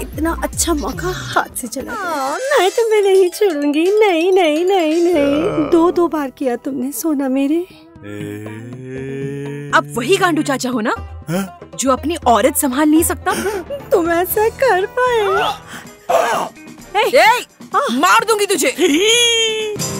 इतना अच्छा मौका हाथ से चला गया। मैं तुम्हें नहीं छोड़ूंगी। नहीं नहीं नहीं नहीं, दो दो बार किया तुमने सोना मेरे। अब वही गांडू चाचा हो ना जो अपनी औरत संभाल नहीं सकता। तुम ऐसा कर पाए? मार दूंगी तुझे।